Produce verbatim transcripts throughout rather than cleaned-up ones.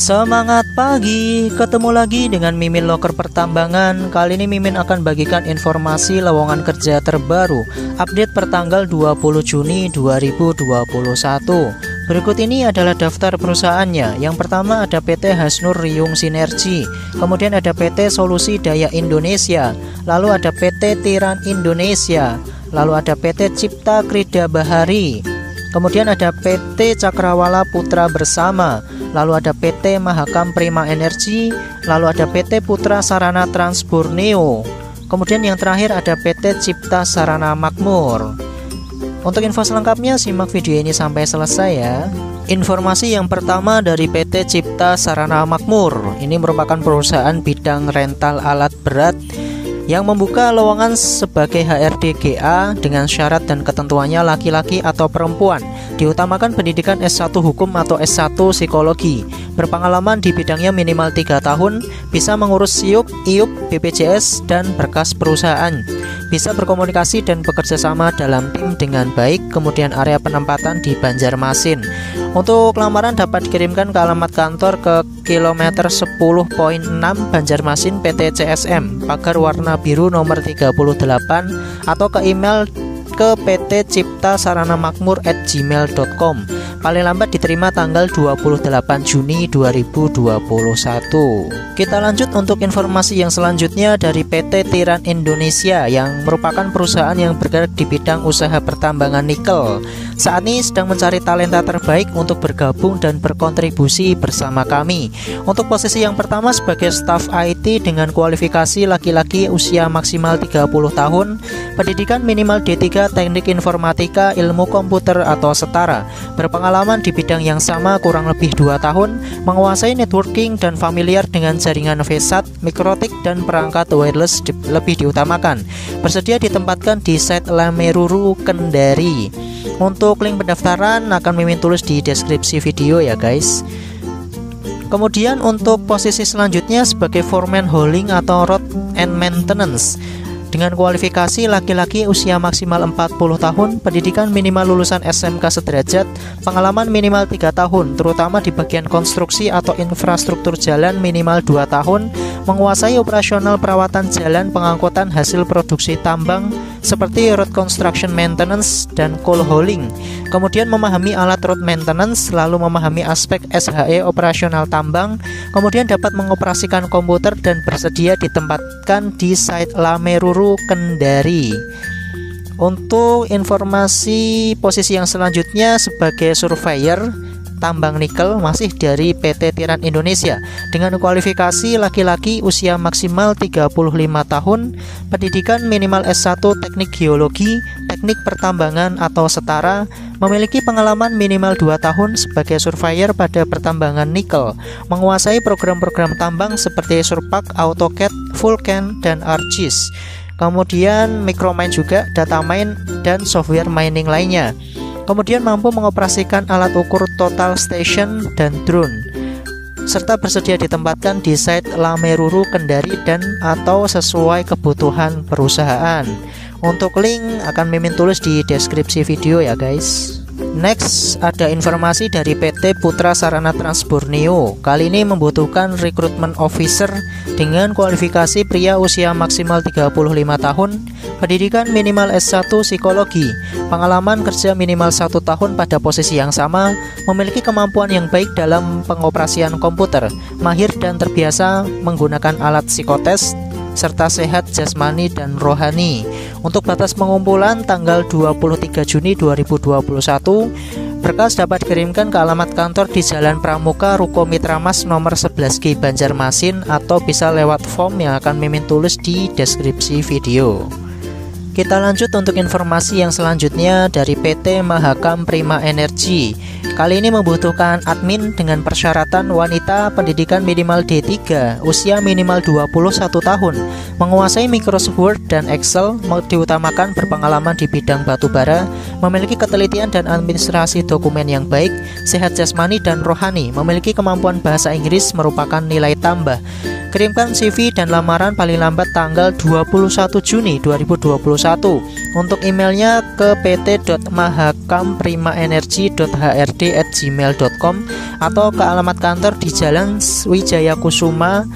Semangat pagi, ketemu lagi dengan Mimin Loker Pertambangan. Kali ini Mimin akan bagikan informasi lowongan kerja terbaru, update pertanggal dua puluh Juni dua ribu dua puluh satu. Berikut ini adalah daftar perusahaannya. Yang pertama ada P T Hasnur Riung Sinergi, kemudian ada P T Solusi Daya Indonesia, lalu ada P T Tiran Indonesia, lalu ada P T Cipta Krida Bahari, kemudian ada P T Cakrawala Putra Bersama, lalu ada P T Mahakam Prima Energi, lalu ada P T Putra Sarana Transborneo, kemudian yang terakhir ada P T Cipta Sarana Makmur. Untuk info selengkapnya simak video ini sampai selesai ya. Informasi yang pertama dari P T Cipta Sarana Makmur. Ini merupakan perusahaan bidang rental alat berat yang membuka lowongan sebagai H R D G A dengan syarat dan ketentuannya laki-laki atau perempuan, diutamakan pendidikan S satu Hukum atau S satu Psikologi, berpengalaman di bidangnya minimal tiga tahun, bisa mengurus S I U P, I U P, B P J S, dan berkas perusahaan, bisa berkomunikasi dan bekerja sama dalam tim dengan baik, kemudian area penempatan di Banjarmasin. Untuk lamaran dapat dikirimkan ke alamat kantor ke kilometer sepuluh koma enam Banjarmasin P T C S M, pagar warna biru nomor tiga puluh delapan, atau ke email ke p t cipta sarana makmur at gmail dot com. Paling lambat diterima tanggal dua puluh delapan Juni dua ribu dua puluh satu. Kita lanjut untuk informasi yang selanjutnya dari P T Tiran Indonesia yang merupakan perusahaan yang bergerak di bidang usaha pertambangan nikel. Saat ini sedang mencari talenta terbaik untuk bergabung dan berkontribusi bersama kami. Untuk posisi yang pertama sebagai staf I T dengan kualifikasi laki-laki usia maksimal tiga puluh tahun, pendidikan minimal D tiga Teknik Informatika Ilmu Komputer atau setara, berpengalaman Pengalaman di bidang yang sama kurang lebih dua tahun, menguasai networking dan familiar dengan jaringan Vessat, MikroTik, dan perangkat wireless di, lebih diutamakan. Bersedia ditempatkan di site Lameruru, Kendari. Untuk link pendaftaran akan Mimin tulis di deskripsi video ya guys. Kemudian untuk posisi selanjutnya sebagai foreman hauling atau road and maintenance, dengan kualifikasi laki-laki usia maksimal empat puluh tahun, pendidikan minimal lulusan S M K sederajat, pengalaman minimal tiga tahun, terutama di bagian konstruksi atau infrastruktur jalan minimal dua tahun, menguasai operasional perawatan jalan pengangkutan hasil produksi tambang seperti road construction maintenance dan coal hauling, kemudian memahami alat road maintenance, lalu memahami aspek S H E operasional tambang, kemudian dapat mengoperasikan komputer dan bersedia ditempatkan di site Lameruru, Kendari. Untuk informasi posisi yang selanjutnya sebagai surveyor tambang nikel masih dari P T Tiran Indonesia dengan kualifikasi laki-laki usia maksimal tiga puluh lima tahun, pendidikan minimal S satu Teknik Geologi, Teknik Pertambangan atau setara, memiliki pengalaman minimal dua tahun sebagai surveyor pada pertambangan nikel, menguasai program-program tambang seperti Surpac, AutoCAD, Vulcan, dan ArcGIS. Kemudian MicroMine juga, DataMine, dan software mining lainnya. Kemudian mampu mengoperasikan alat ukur total station dan drone, serta bersedia ditempatkan di site Lameruru, Kendari, dan atau sesuai kebutuhan perusahaan. Untuk link akan Mimin tulis di deskripsi video ya guys. Next ada informasi dari P T Putra Sarana Transborneo. Kali ini membutuhkan recruitment officer dengan kualifikasi pria usia maksimal tiga puluh lima tahun, pendidikan minimal S satu Psikologi, pengalaman kerja minimal satu tahun pada posisi yang sama, memiliki kemampuan yang baik dalam pengoperasian komputer, mahir dan terbiasa menggunakan alat psikotest, serta sehat jasmani dan rohani. Untuk batas pengumpulan tanggal dua puluh tiga Juni dua ribu dua puluh satu. Berkas dapat dikirimkan ke alamat kantor di Jalan Pramuka Ruko Mitra Mas nomor sebelas G Banjarmasin, atau bisa lewat form yang akan Mimin tulis di deskripsi video. Kita lanjut untuk informasi yang selanjutnya dari P T Mahakam Prima Energi. Kali ini membutuhkan admin dengan persyaratan wanita, pendidikan minimal D tiga, usia minimal dua puluh satu tahun, menguasai Microsoft Word dan Excel, diutamakan berpengalaman di bidang batubara, memiliki ketelitian dan administrasi dokumen yang baik, sehat jasmani dan rohani, memiliki kemampuan bahasa Inggris merupakan nilai tambah. Kirimkan C V dan lamaran paling lambat tanggal dua puluh satu Juni dua ribu dua puluh satu untuk emailnya ke p t titik mahakamprimaenergi titik h r d at gmail titik com atau ke alamat kantor di Jalan Wijaya Kusuma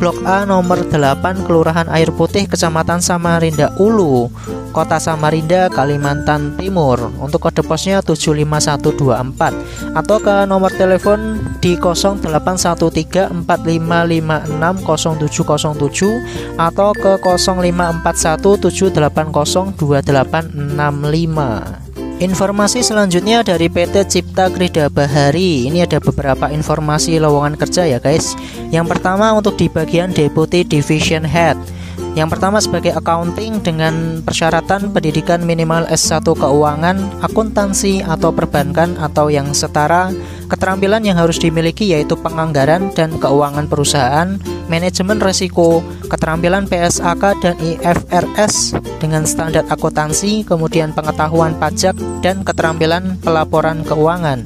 Blok A nomor delapan Kelurahan Air Putih, Kecamatan Samarinda Ulu, Kota Samarinda, Kalimantan Timur. Untuk kode posnya tujuh lima satu dua empat atau ke nomor telepon di nol delapan satu tiga empat lima lima enam nol tujuh nol tujuh atau ke nol lima empat satu tujuh delapan nol dua delapan enam lima. Informasi selanjutnya dari P T Cipta Krida Bahari. Ini ada beberapa informasi lowongan kerja ya guys. Yang pertama untuk di bagian Deputy Division Head. Yang pertama sebagai accounting dengan persyaratan pendidikan minimal S satu keuangan, akuntansi atau perbankan atau yang setara. Keterampilan yang harus dimiliki yaitu penganggaran dan keuangan perusahaan, manajemen resiko, keterampilan P S A K dan I F R S dengan standar akuntansi, kemudian pengetahuan pajak dan keterampilan pelaporan keuangan.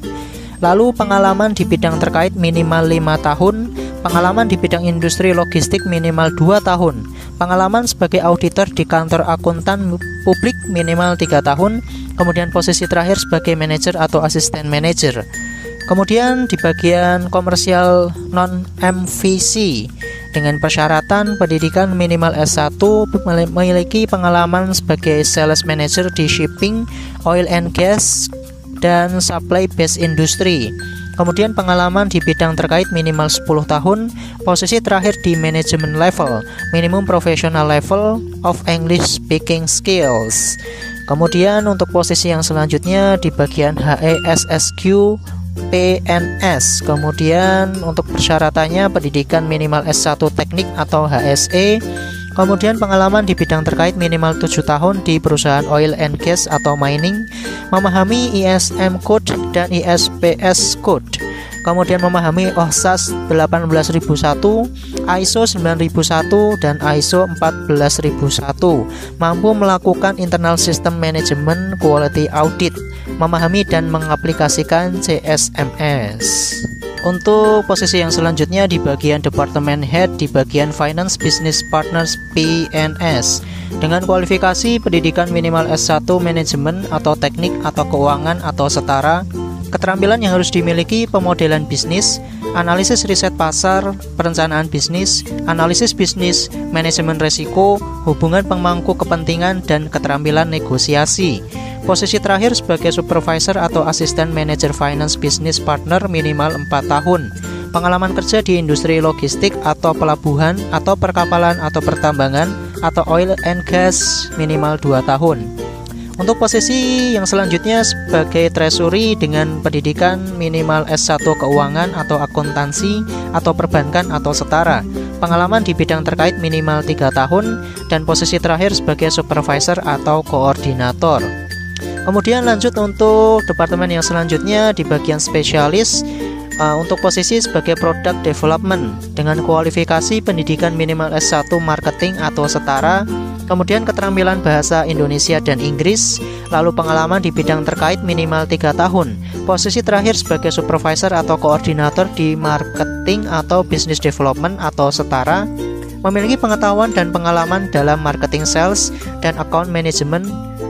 Lalu pengalaman di bidang terkait minimal lima tahun, pengalaman di bidang industri logistik minimal dua tahun, pengalaman sebagai auditor di kantor akuntan publik minimal tiga tahun, kemudian posisi terakhir sebagai manajer atau asisten manajer. Kemudian di bagian komersial non-M V C dengan persyaratan pendidikan minimal S satu, memiliki pengalaman sebagai sales manager di shipping, oil and gas, dan supply based industry. Kemudian pengalaman di bidang terkait minimal sepuluh tahun, posisi terakhir di manajemen level, minimum professional level of English speaking skills. Kemudian untuk posisi yang selanjutnya di bagian H E S S Q P N S. Kemudian untuk persyaratannya pendidikan minimal S satu teknik atau H S E. Kemudian pengalaman di bidang terkait minimal tujuh tahun di perusahaan oil and gas atau mining, memahami I S M Code dan I F R S Code, kemudian memahami O H S A S delapan belas ribu satu, I S O sembilan ribu satu, dan I S O empat belas ribu satu, mampu melakukan internal system management quality audit, memahami dan mengaplikasikan C S M S. Untuk posisi yang selanjutnya di bagian Departemen Head di bagian Finance Business Partners P N S dengan kualifikasi pendidikan minimal S satu manajemen atau teknik atau keuangan atau setara. Keterampilan yang harus dimiliki pemodelan bisnis, analisis riset pasar, perencanaan bisnis, analisis bisnis, manajemen resiko, hubungan pemangku kepentingan, dan keterampilan negosiasi. Posisi terakhir sebagai supervisor atau asisten manager finance business partner minimal empat tahun. Pengalaman kerja di industri logistik atau pelabuhan atau perkapalan atau pertambangan atau oil and gas minimal dua tahun. Untuk posisi yang selanjutnya sebagai treasury dengan pendidikan minimal S satu keuangan atau akuntansi atau perbankan atau setara. Pengalaman di bidang terkait minimal tiga tahun dan posisi terakhir sebagai supervisor atau koordinator. Kemudian lanjut untuk departemen yang selanjutnya di bagian spesialis uh, untuk posisi sebagai product development dengan kualifikasi pendidikan minimal S satu marketing atau setara, kemudian keterampilan bahasa Indonesia dan Inggris, lalu pengalaman di bidang terkait minimal tiga tahun, posisi terakhir sebagai supervisor atau koordinator di marketing atau business development atau setara, memiliki pengetahuan dan pengalaman dalam marketing sales dan account management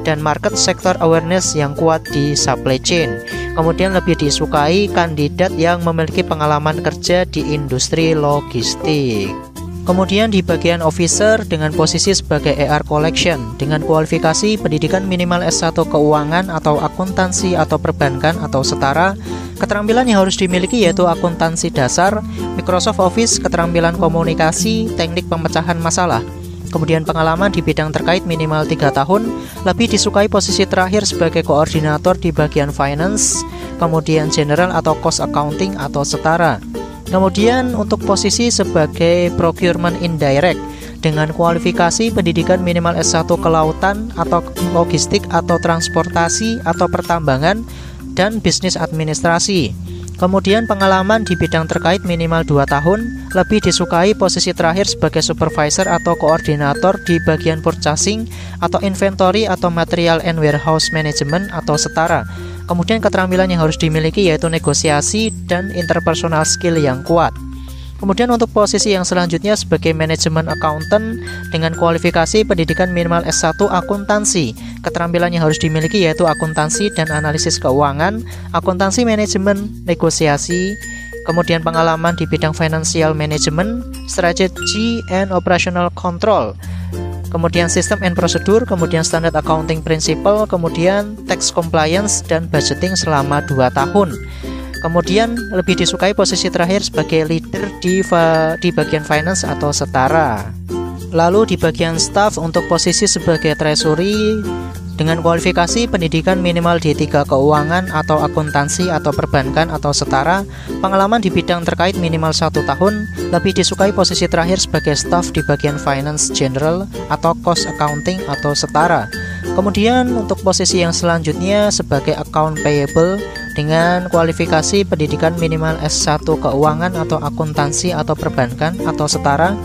dan market sector awareness yang kuat di supply chain. Kemudian lebih disukai kandidat yang memiliki pengalaman kerja di industri logistik. Kemudian di bagian officer dengan posisi sebagai A R collection dengan kualifikasi pendidikan minimal S satu keuangan atau akuntansi atau perbankan atau setara. Keterampilan yang harus dimiliki yaitu akuntansi dasar, Microsoft Office, keterampilan komunikasi, teknik pemecahan masalah. Kemudian pengalaman di bidang terkait minimal tiga tahun, lebih disukai posisi terakhir sebagai koordinator di bagian finance, kemudian general atau cost accounting atau setara. Kemudian untuk posisi sebagai procurement indirect dengan kualifikasi pendidikan minimal S satu kelautan atau logistik atau transportasi atau pertambangan dan bisnis administrasi. Kemudian pengalaman di bidang terkait minimal dua tahun, lebih disukai posisi terakhir sebagai supervisor atau koordinator di bagian purchasing atau inventory atau material and warehouse management atau setara. Kemudian keterampilan yang harus dimiliki yaitu negosiasi dan interpersonal skill yang kuat. Kemudian untuk posisi yang selanjutnya sebagai manajemen accountant dengan kualifikasi pendidikan minimal S satu akuntansi. Keterampilan yang harus dimiliki yaitu akuntansi dan analisis keuangan, akuntansi manajemen, negosiasi, kemudian pengalaman di bidang financial management, strategy and operational control, kemudian sistem and prosedur, kemudian standard accounting principle, kemudian tax compliance dan budgeting selama dua tahun. Kemudian lebih disukai posisi terakhir sebagai leader di, di bagian finance atau setara. Lalu di bagian staff untuk posisi sebagai treasury dengan kualifikasi pendidikan minimal D tiga keuangan atau akuntansi atau perbankan atau setara, pengalaman di bidang terkait minimal satu tahun, lebih disukai posisi terakhir sebagai staff di bagian finance general atau cost accounting atau setara. Kemudian untuk posisi yang selanjutnya sebagai account payable dengan kualifikasi pendidikan minimal S satu keuangan atau akuntansi atau perbankan atau setara,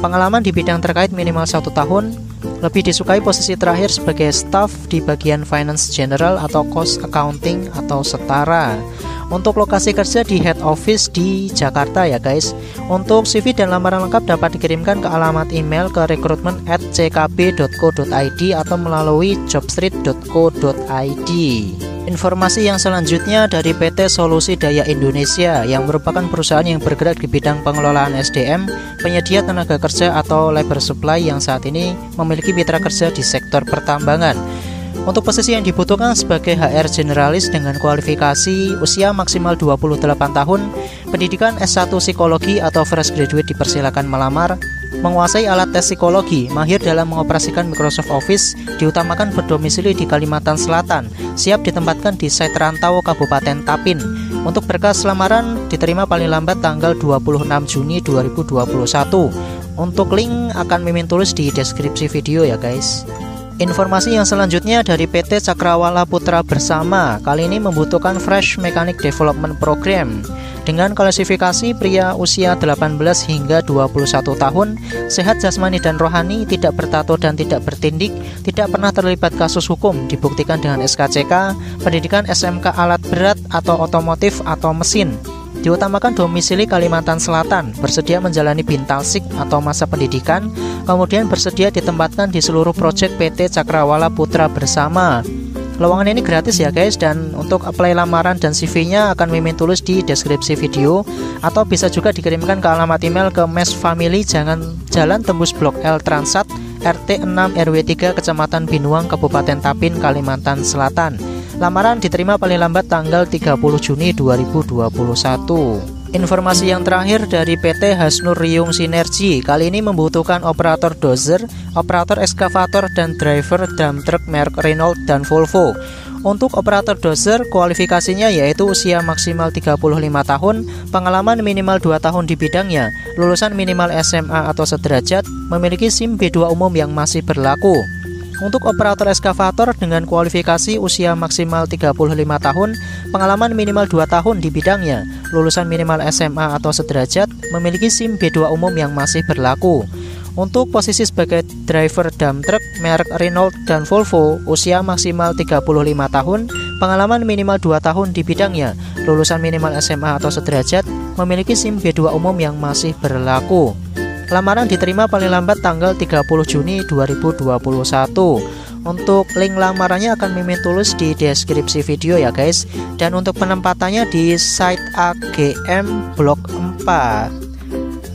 pengalaman di bidang terkait minimal satu tahun, lebih disukai posisi terakhir sebagai staff di bagian finance general atau cost accounting atau setara. Untuk lokasi kerja di head office di Jakarta ya guys. Untuk C V dan lamaran lengkap dapat dikirimkan ke alamat email ke rekrutmen at c k b dot co dot i d atau melalui jobstreet dot co dot i d. Informasi yang selanjutnya dari P T Solusi Daya Indonesia yang merupakan perusahaan yang bergerak di bidang pengelolaan S D M, penyedia tenaga kerja atau labor supply yang saat ini memiliki mitra kerja di sektor pertambangan. Untuk posisi yang dibutuhkan sebagai H R generalis dengan kualifikasi usia maksimal dua puluh delapan tahun, pendidikan S satu psikologi atau fresh graduate dipersilakan melamar, menguasai alat tes psikologi, mahir dalam mengoperasikan Microsoft Office, diutamakan berdomisili di Kalimantan Selatan, siap ditempatkan di site rantau Kabupaten Tapin. Untuk berkas lamaran diterima paling lambat tanggal dua puluh enam Juni dua ribu dua puluh satu. Untuk link akan Mimin tulis di deskripsi video ya guys. Informasi yang selanjutnya dari P T Cakrawala Putra Bersama, kali ini membutuhkan Fresh Mechanic Development Program dengan klasifikasi pria usia delapan belas hingga dua puluh satu tahun, sehat jasmani dan rohani, tidak bertato dan tidak bertindik, tidak pernah terlibat kasus hukum, dibuktikan dengan S K C K, pendidikan S M K alat berat atau otomotif atau mesin, diutamakan domisili Kalimantan Selatan, bersedia menjalani bintalsik atau masa pendidikan, kemudian bersedia ditempatkan di seluruh proyek P T Cakrawala Putra Bersama. Lowongan ini gratis ya guys, dan untuk apply lamaran dan C V-nya akan Mimin tulis di deskripsi video, atau bisa juga dikirimkan ke alamat email ke mesfamily Jalan Tembus Blok L Transat, R T enam R W tiga Kecamatan Binuang, Kabupaten Tapin, Kalimantan Selatan. Lamaran diterima paling lambat tanggal tiga puluh Juni dua ribu dua puluh satu. Informasi yang terakhir dari P T Hasnur Riung Sinergi, kali ini membutuhkan operator dozer, operator ekskavator, dan driver dump truck merek Renault dan Volvo. Untuk operator dozer, kualifikasinya yaitu usia maksimal tiga puluh lima tahun, pengalaman minimal dua tahun di bidangnya, lulusan minimal S M A atau sederajat, memiliki SIM B dua umum yang masih berlaku. Untuk operator eskavator dengan kualifikasi usia maksimal tiga puluh lima tahun, pengalaman minimal dua tahun di bidangnya, lulusan minimal S M A atau sederajat, memiliki SIM B dua umum yang masih berlaku. Untuk posisi sebagai driver dump truck merek Renault dan Volvo, usia maksimal tiga puluh lima tahun, pengalaman minimal dua tahun di bidangnya, lulusan minimal S M A atau sederajat, memiliki SIM B dua umum yang masih berlaku. Lamaran diterima paling lambat tanggal tiga puluh Juni dua ribu dua puluh satu. Untuk link lamarannya akan Mimin tulis di deskripsi video ya guys. Dan untuk penempatannya di site A G M Blok empat.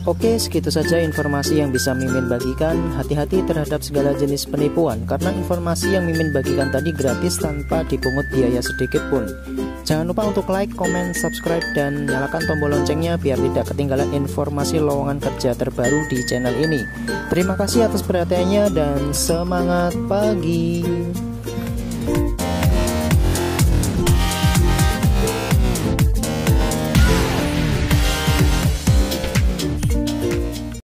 Oke, segitu saja informasi yang bisa Mimin bagikan. Hati-hati terhadap segala jenis penipuan, karena informasi yang Mimin bagikan tadi gratis tanpa dipungut biaya sedikit pun. Jangan lupa untuk like, komen, subscribe, dan nyalakan tombol loncengnya biar tidak ketinggalan informasi lowongan kerja terbaru di channel ini. Terima kasih atas perhatiannya dan semangat pagi.